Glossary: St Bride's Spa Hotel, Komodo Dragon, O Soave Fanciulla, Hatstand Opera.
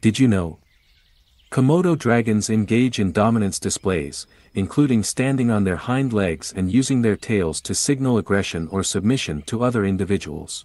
Did you know? Komodo dragons engage in dominance displays, including standing on their hind legs and using their tails to signal aggression or submission to other individuals.